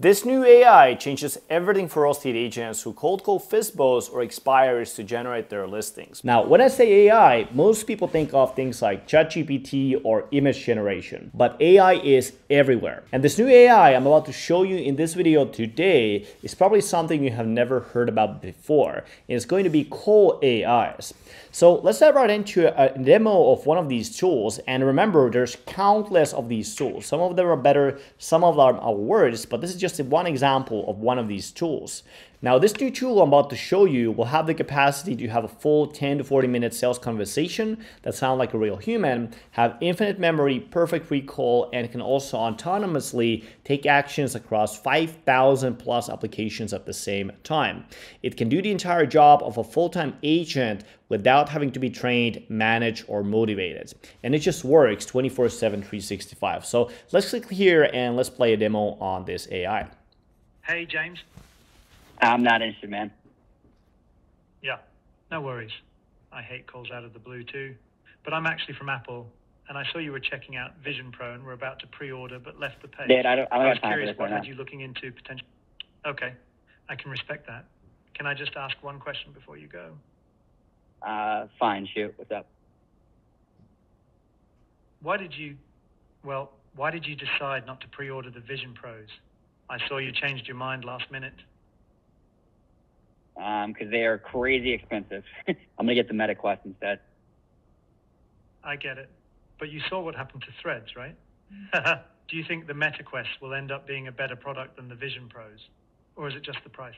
This new AI changes everything for real estate agents who cold call FISBOs or expirers to generate their listings. Now, when I say AI, most people think of things like ChatGPT or image generation, but AI is everywhere. And this new AI I'm about to show you in this video today is probably something you have never heard about before. It's going to be called AIs. So let's dive right into a demo of one of these tools. And remember, there's countless of these tools. Some of them are better, some of them are worse, but this is just one example of one of these tools. Now, this new tool I'm about to show you will have the capacity to have a full 10 to 40 minute sales conversation that sounds like a real human, have infinite memory, perfect recall, and can also autonomously take actions across 5,000 plus applications at the same time. It can do the entire job of a full-time agent without having to be trained, managed, or motivated. And it just works 24/7, 365. So let's click here and let's play a demo on this AI. Hey, James. I'm not interested, man. Yeah, no worries. I hate calls out of the blue too, but I'm actually from Apple, and I saw you were checking out Vision Pro and were about to pre-order, but left the page. Dude, I was curious, what had you looking into potential? Okay, I can respect that. Can I just ask one question before you go? Fine, shoot. What's up? Why did you decide not to pre-order the Vision Pros? I saw you changed your mind last minute. Because they are crazy expensive. I'm gonna get the MetaQuest instead. I get it, but you saw what happened to Threads, right? Do you think the MetaQuest will end up being a better product than the Vision Pros, or is it just the price?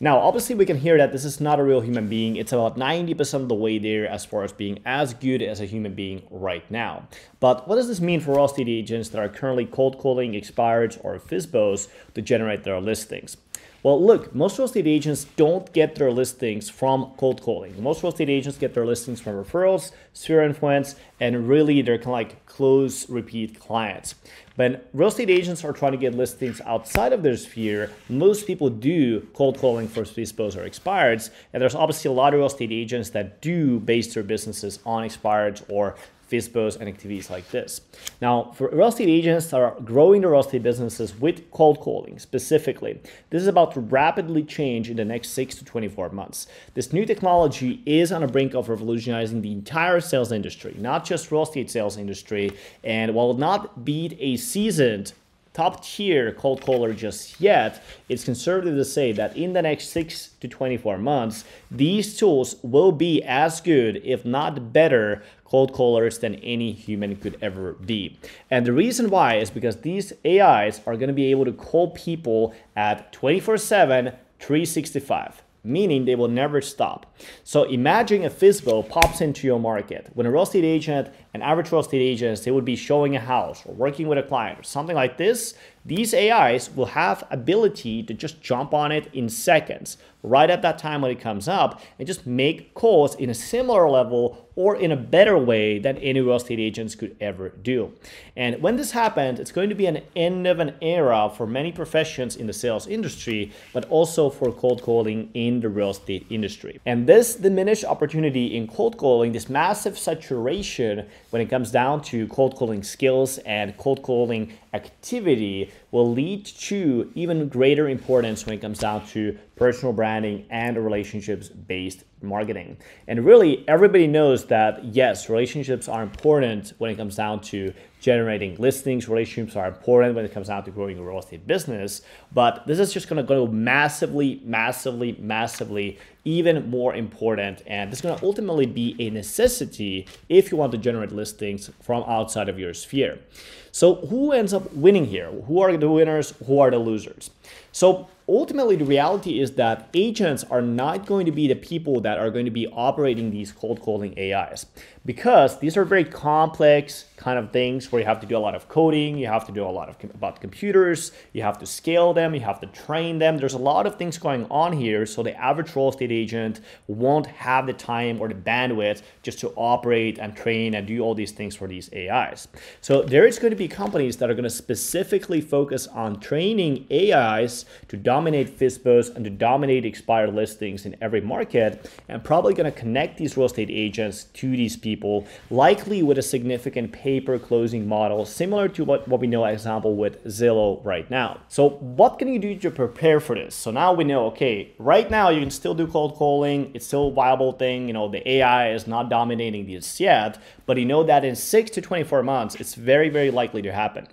Now, obviously we can hear that this is not a real human being. It's about 90% of the way there as far as being as good as a human being right now. But what does this mean for real estate agents that are currently cold calling, expireds, or FISBOs to generate their listings? Well, look, most real estate agents don't get their listings from cold calling. Most real estate agents get their listings from referrals, sphere influence, and really they're kind of like close repeat clients. When real estate agents are trying to get listings outside of their sphere, most people do cold calling for FISBOs or expireds, and there's obviously a lot of real estate agents that do base their businesses on expireds or FISBOs and activities like this. Now, for real estate agents that are growing their real estate businesses with cold calling specifically, this is about to rapidly change in the next 6 to 24 months. This new technology is on the brink of revolutionizing the entire sales industry, not just real estate sales industry, and while not beat a seasoned top-tier cold caller just yet, it's conservative to say that in the next 6 to 24 months, these tools will be as good, if not better, cold callers than any human could ever be. And the reason why is because these AIs are going to be able to call people at 24/7, 365. Meaning they will never stop. So imagine a FISBO pops into your market. When a real estate agent, an average real estate agent, they would be showing a house or working with a client or something like this, these AIs will have ability to just jump on it in seconds, right at that time when it comes up, and just make calls in a similar level or in a better way than any real estate agents could ever do. And when this happens, it's going to be an end of an era for many professions in the sales industry, but also for cold calling in the real estate industry. And this diminished opportunity in cold calling, this massive saturation when it comes down to cold calling skills and cold calling activity, will lead to even greater importance when it comes down to personal branding and relationships-based marketing. And really, everybody knows that, yes, relationships are important when it comes down to generating listings. Relationships are important when it comes down to growing a real estate business, but this is just going to go massively, massively, massively even more important. And it's going to ultimately be a necessity if you want to generate listings from outside of your sphere. So who ends up winning here? Who are the winners? Who are the losers? So ultimately, the reality is that agents are not going to be the people that are going to be operating these cold calling AIs, because these are very complex kind of things where you have to do a lot of coding, you have to do a lot about computers, you have to scale them, you have to train them. There's a lot of things going on here, so the average real estate agent won't have the time or the bandwidth just to operate and train and do all these things for these AIs. So there is going to be companies that are going to specifically focus on training AIs to dominate dominate FISBOs and to dominate expired listings in every market, and probably going to connect these real estate agents to these people, likely with a significant pay-per-closing model, similar to what we know, example, with Zillow right now. So what can you do to prepare for this? So now we know, okay, right now you can still do cold calling. It's still a viable thing. You know, the AI is not dominating this yet, but you know that in 6 to 24 months, it's very, very likely to happen.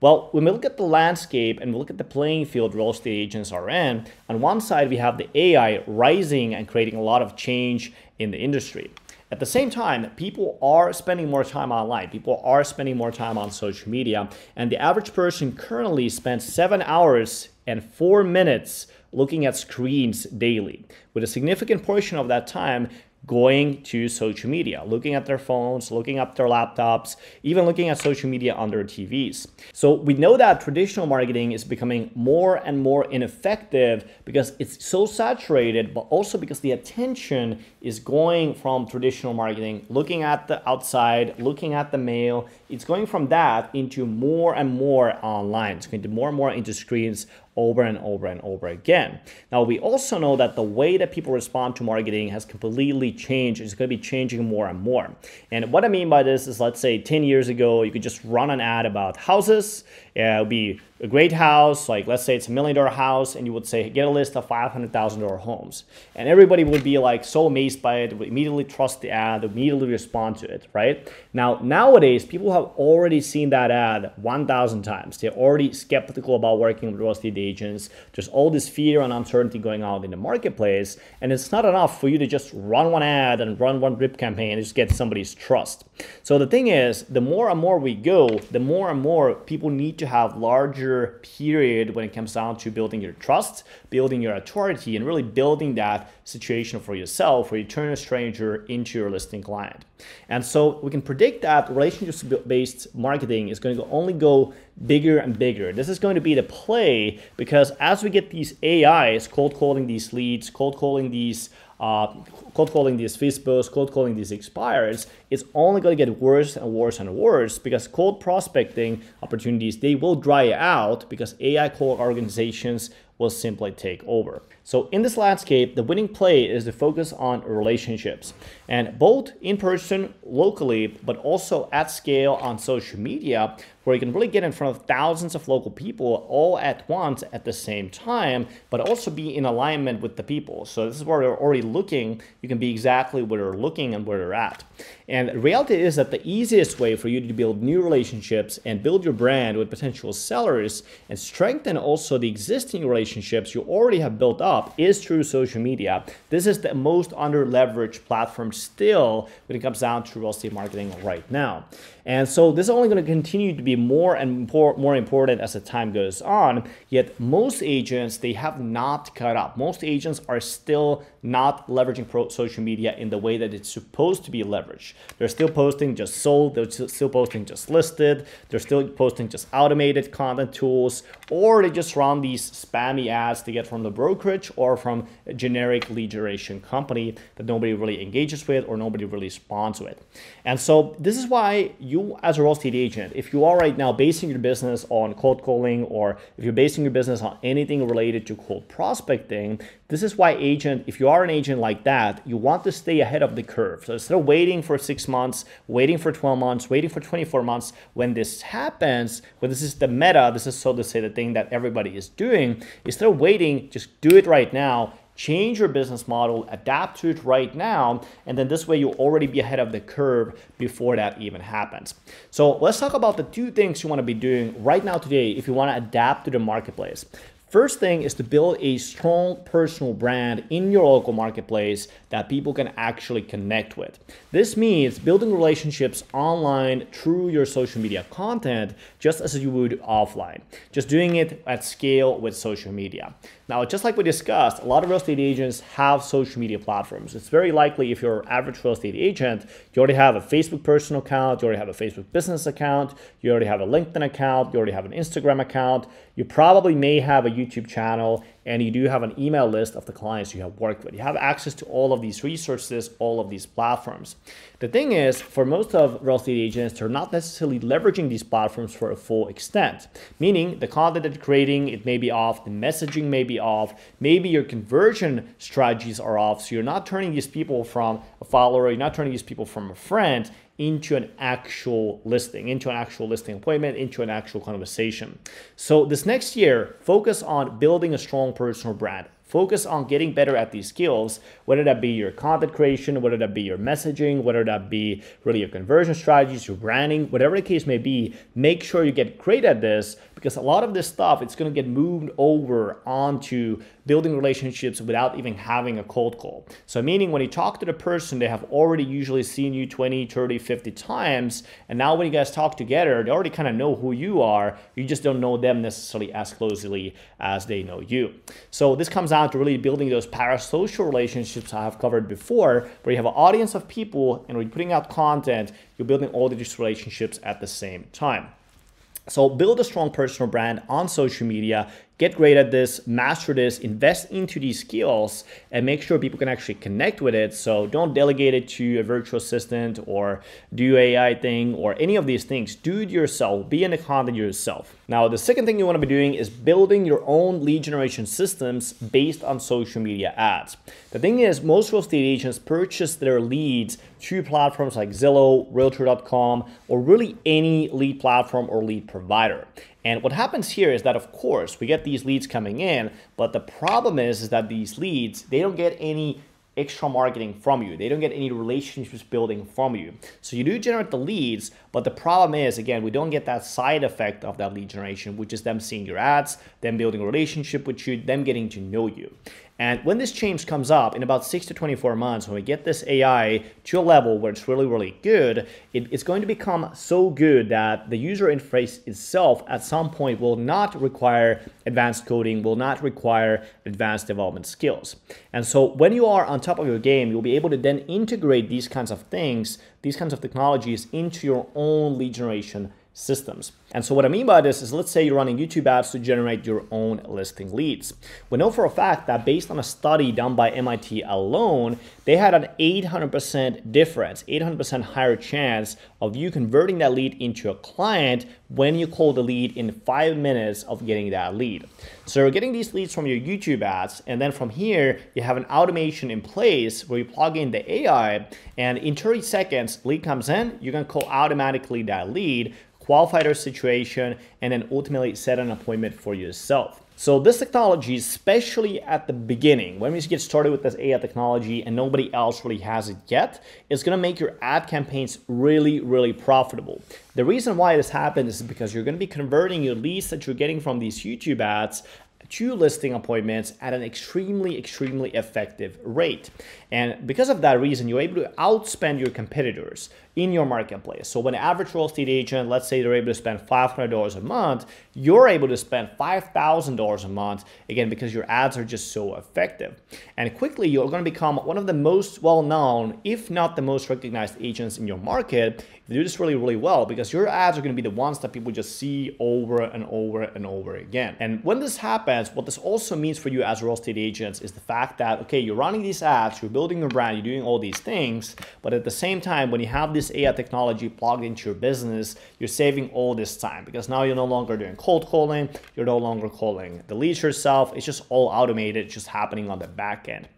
Well, when we look at the landscape and we look at the playing field real estate agents are in, on one side, we have the AI rising and creating a lot of change in the industry. At the same time, people are spending more time online. People are spending more time on social media. And the average person currently spends 7 hours and 4 minutes looking at screens daily, with a significant portion of that time going to social media, looking at their phones, looking up their laptops, even looking at social media on their TVs. So we know that traditional marketing is becoming more and more ineffective because it's so saturated, but also because the attention is going from traditional marketing, looking at the outside, looking at the mail. It's going from that into more and more online. It's going to more and more into screens over and over and over again. Now, we also know that the way that people respond to marketing has completely changed. It's going to be changing more and more. And what I mean by this is, let's say 10 years ago, you could just run an ad about houses. It would be a great house, like let's say it's $1 million house, and you would say, get a list of $500,000 homes. And everybody would be like so amazed by it, would immediately trust the ad, immediately respond to it, right? Now, nowadays, people have already seen that ad 1,000 times. They're already skeptical about working with real estate agents. There's all this fear and uncertainty going on in the marketplace. And it's not enough for you to just run one ad and run one drip campaign and just get somebody's trust. So the thing is, the more and more we go, the more and more people need to have larger period when it comes down to building your trust, building your authority, and really building that situation for yourself where you turn a stranger into your listing client. And so we can predict that relationship-based marketing is going to only go bigger and bigger. This is going to be the play, because as we get these AIs cold calling these leads, cold calling these FISBOs, cold calling these expires, it's only going to get worse and worse and worse, because cold prospecting opportunities, they will dry out because AI call organizations will simply take over. So in this landscape, the winning play is to focus on relationships, and both in person, locally, but also at scale on social media, where you can really get in front of thousands of local people all at once at the same time, but also be in alignment with the people. So this is where they're already looking. You can be exactly where they're looking and where they're at. And the reality is that the easiest way for you to build new relationships and build your brand with potential sellers and strengthen also the existing relationships you already have built up is through social media. This is the most under-leveraged platform still when it comes down to real estate marketing right now. And so this is only going to continue to be more and more important as the time goes on. Yet most agents, they have not caught up. Most agents are still not leveraging social media in the way that it's supposed to be leveraged. They're still posting just sold. They're still posting just listed. They're still posting just automated content tools, or they just run these spammy ads to get from the brokerage or from a generic lead generation company that nobody really engages with or nobody really responds with. And so this is why you, as a real estate agent, if you are right now basing your business on cold calling, or if you're basing your business on anything related to cold prospecting, this is why if you are an agent like that, you want to stay ahead of the curve. So instead of waiting for 6 months, waiting for 12 months, waiting for 24 months, when this happens, when this is the meta, this is, so to say, the thing that everybody is doing, instead of waiting, just do it right now. Change your business model, adapt to it right now, and then this way you'll already be ahead of the curve before that even happens. So let's talk about the two things you want to be doing right now today if you want to adapt to the marketplace. First thing is to build a strong personal brand in your local marketplace that people can actually connect with. This means building relationships online through your social media content, just as you would offline, just doing it at scale with social media. Now, just like we discussed, a lot of real estate agents have social media platforms. It's very likely if you're an average real estate agent, you already have a Facebook personal account, you already have a Facebook business account, you already have a LinkedIn account, you already have an Instagram account, you probably may have a YouTube channel, and you do have an email list of the clients you have worked with. You have access to all of these resources, all of these platforms. The thing is, for most of real estate agents, they're not necessarily leveraging these platforms for a full extent, meaning the content that you're creating, it may be off, the messaging may be off, maybe your conversion strategies are off. So you're not turning these people from a follower, you're not turning these people from a friend into an actual listing, appointment, into an actual conversation. So this next year, focus on building a strong personal brand. Focus on getting better at these skills, whether that be your content creation, whether that be your messaging, whether that be really your conversion strategies, your branding, whatever the case may be. Make sure you get great at this, because a lot of this stuff, it's going to get moved over onto building relationships without even having a cold call. So meaning when you talk to the person, they have already usually seen you 20, 30, 50 times. And now when you guys talk together, they already kind of know who you are. You just don't know them necessarily as closely as they know you. So this comes out to really building those parasocial relationships I have covered before, where you have an audience of people and when you're putting out content, you're building all these relationships at the same time. So build a strong personal brand on social media, get great at this, master this, invest into these skills, and make sure people can actually connect with it. So don't delegate it to a virtual assistant or do AI thing or any of these things. Do it yourself, be in the content yourself. Now, the second thing you want to be doing is building your own lead generation systems based on social media ads. The thing is, most real estate agents purchase their leads through platforms like Zillow, Realtor.com, or really any lead platform or lead provider. And what happens here is that, of course, we get these leads coming in, but the problem is that these leads, they don't get any extra marketing from you. They don't get any relationships building from you. So you do generate the leads, but the problem is, again, we don't get that side effect of that lead generation, which is them seeing your ads, them building a relationship with you, them getting to know you. And when this change comes up in about 6 to 24 months, when we get this AI to a level where it's really, really good, it's going to become so good that the user interface itself at some point will not require advanced coding, will not require advanced development skills. And so when you are on top of your game, you'll be able to then integrate these kinds of things, these kinds of technologies into your own lead generation systems. And so what I mean by this is, let's say you're running YouTube ads to generate your own listing leads. We know for a fact that based on a study done by MIT alone, they had an 800% difference, 800% higher chance of you converting that lead into a client when you call the lead in 5 minutes of getting that lead. So you're getting these leads from your YouTube ads, and then from here, you have an automation in place where you plug in the AI, and in 30 seconds, lead comes in, you're gonna call automatically that lead, qualify their situation, and then ultimately set an appointment for yourself. So this technology, especially at the beginning, when we get started with this AI technology and nobody else really has it yet, it's gonna make your ad campaigns really, really profitable. The reason why this happens is because you're gonna be converting your leads that you're getting from these YouTube ads to listing appointments at an extremely, extremely effective rate. And because of that reason, you're able to outspend your competitors in your marketplace. So when an average real estate agent, let's say they're able to spend $500 a month, you're able to spend $5,000 a month, again, because your ads are just so effective. And quickly, you're gonna become one of the most well-known, if not the most recognized agents in your market. You do this really, really well, because your ads are gonna be the ones that people just see over and over and over again. And when this happens, what this also means for you as real estate agents is the fact that, okay, you're running these ads, you're building your brand, you're doing all these things, but at the same time, when you have this AI technology plugged into your business, you're saving all this time, because now you're no longer doing cold calling, you're no longer calling the leads yourself, it's just all automated, it's just happening on the back end.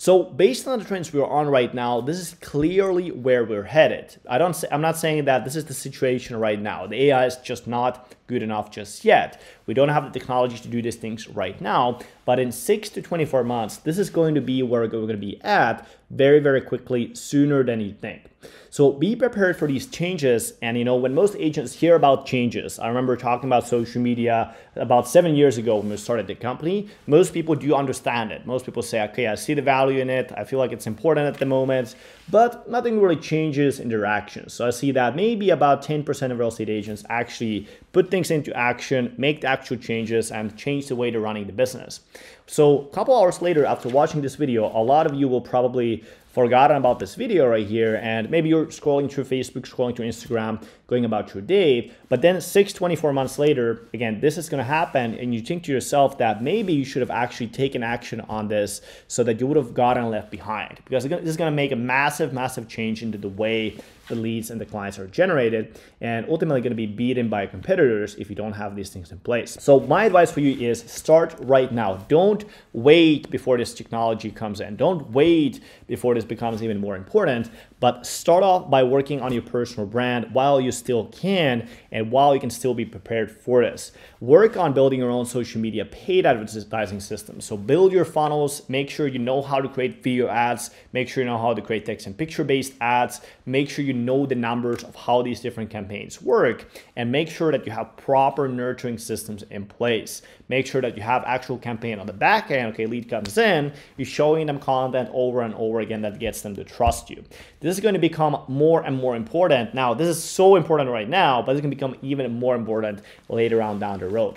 So based on the trends we're on right now, this is clearly where we're headed. I'm not saying that this is the situation right now. The AI is just not good enough just yet. We don't have the technology to do these things right now, but in 6 to 24 months, this is going to be where we're going to be at very, very quickly, sooner than you think. So be prepared for these changes. And you know, when most agents hear about changes, I remember talking about social media about 7 years ago when we started the company, most people do understand it. Most people say, okay, I see the value in it. I feel like it's important at the moment, but nothing really changes in their actions. So I see that maybe about 10% of real estate agents actually put things into action, make the actual changes, and change the way they're running the business. So a couple hours later, after watching this video, a lot of you will probably forgotten about this video right here, and maybe you're scrolling through Facebook, scrolling through Instagram, going about your day, but then 24 months later, again, this is going to happen, and you think to yourself that maybe you should have actually taken action on this so that you would have gotten left behind, because this is going to make a massive change into the way the leads and the clients are generated, and ultimately going to be beaten by competitors if you don't have these things in place. So my advice for you is start right now. Don't wait before this technology comes in. Don't wait before this becomes even more important, but start off by working on your personal brand while you still can, and while you can still be prepared for this. Work on building your own social media paid advertising system. So build your funnels, make sure you know how to create video ads, make sure you know how to create text and picture-based ads, make sure you know the numbers of how these different campaigns work, and make sure that you have proper nurturing systems in place. Make sure that you have actual campaign on the back end. Okay, lead comes in, you're showing them content over and over again that gets them to trust you. This is going to become more and more important. Now, this is so important right now, but it's going to become even more important later on down the road.